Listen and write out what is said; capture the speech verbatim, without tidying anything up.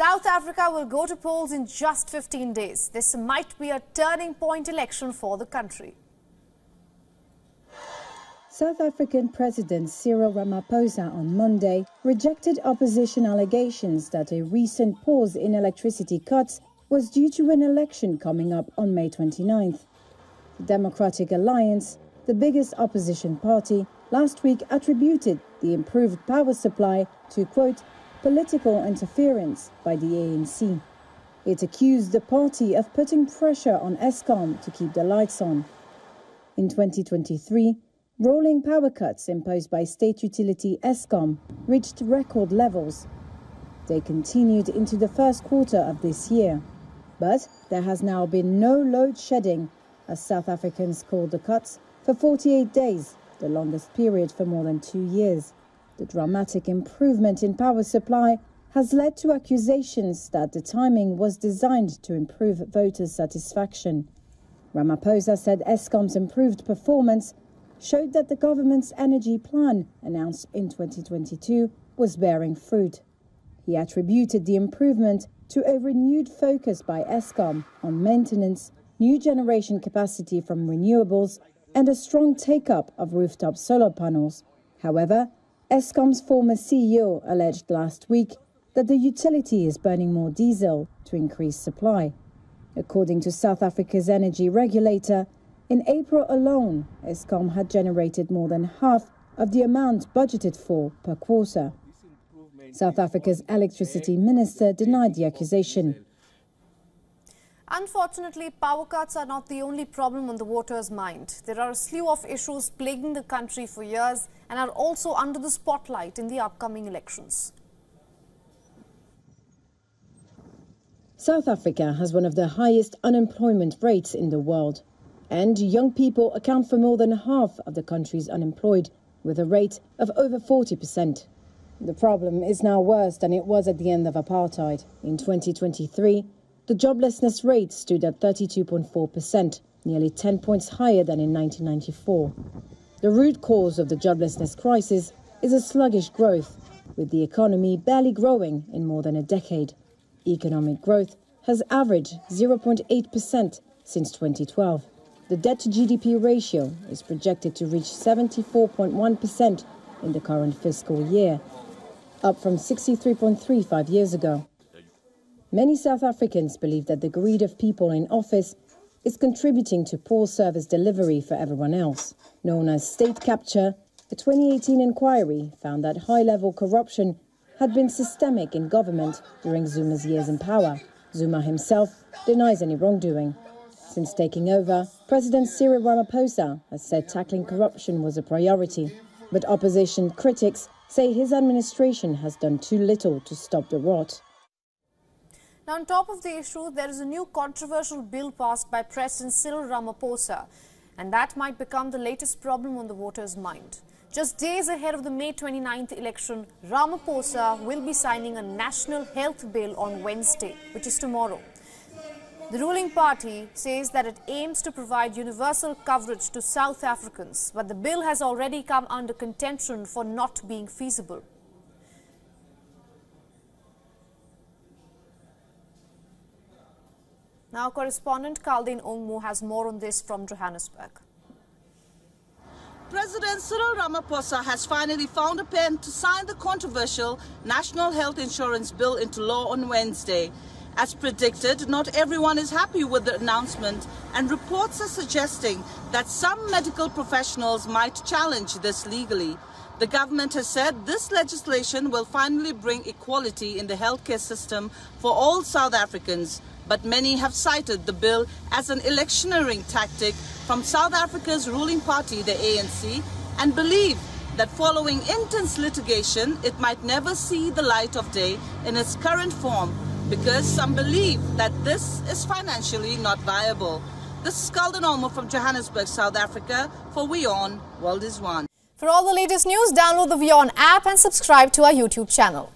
South Africa will go to polls in just fifteen days. This might be a turning point election for the country. South African President Cyril Ramaphosa on Monday rejected opposition allegations that a recent pause in electricity cuts was due to an election coming up on May twenty-ninth. The Democratic Alliance, the biggest opposition party, last week attributed the improved power supply to, quote, political interference by the A N C. It accused the party of putting pressure on Eskom to keep the lights on. In twenty twenty-three, rolling power cuts imposed by state utility Eskom reached record levels. They continued into the first quarter of this year. But there has now been no load shedding, as South Africans call the cuts, for forty-eight days, the longest period for more than two years. The dramatic improvement in power supply has led to accusations that the timing was designed to improve voters' satisfaction. Ramaphosa said Eskom's improved performance showed that the government's energy plan, announced in twenty twenty-two, was bearing fruit. He attributed the improvement to a renewed focus by Eskom on maintenance, new generation capacity from renewables, and a strong take-up of rooftop solar panels. However, Eskom's former C E O alleged last week that the utility is burning more diesel to increase supply. According to South Africa's energy regulator, in April alone, Eskom had generated more than half of the amount budgeted for per quarter. South Africa's electricity minister denied the accusation. Unfortunately, power cuts are not the only problem on the voters' mind. There are a slew of issues plaguing the country for years and are also under the spotlight in the upcoming elections. South Africa has one of the highest unemployment rates in the world. And young people account for more than half of the country's unemployed, with a rate of over forty percent. The problem is now worse than it was at the end of apartheid. In twenty twenty-three, the joblessness rate stood at thirty-two point four percent, nearly ten points higher than in nineteen ninety-four. The root cause of the joblessness crisis is a sluggish growth, with the economy barely growing in more than a decade. Economic growth has averaged zero point eight percent since twenty twelve. The debt-to-G D P ratio is projected to reach seventy-four point one percent in the current fiscal year, up from sixty-three point three five years ago. Many South Africans believe that the greed of people in office is contributing to poor service delivery for everyone else. Known as state capture, a twenty eighteen inquiry found that high-level corruption had been systemic in government during Zuma's years in power. Zuma himself denies any wrongdoing. Since taking over, President Cyril Ramaphosa has said tackling corruption was a priority. But opposition critics say his administration has done too little to stop the rot. Now, on top of the issue, there is a new controversial bill passed by President Cyril Ramaphosa. And that might become the latest problem on the voters' mind. Just days ahead of the May twenty-ninth election, Ramaphosa will be signing a national health bill on Wednesday, which is tomorrow. The ruling party says that it aims to provide universal coverage to South Africans, but the bill has already come under contention for not being feasible. Now, correspondent Kaldan Ongmu has more on this from Johannesburg. President Cyril Ramaphosa has finally found a pen to sign the controversial National Health Insurance Bill into law on Wednesday. As predicted, not everyone is happy with the announcement, and reports are suggesting that some medical professionals might challenge this legally. The government has said this legislation will finally bring equality in the healthcare system for all South Africans, but many have cited the bill as an electioneering tactic from South Africa's ruling party, the A N C, and believe that following intense litigation, it might never see the light of day in its current form, because some believe that this is financially not viable. This is Kaldan Ongmu from Johannesburg, South Africa, for WION, World is One. For all the latest news, download the WION app and subscribe to our YouTube channel.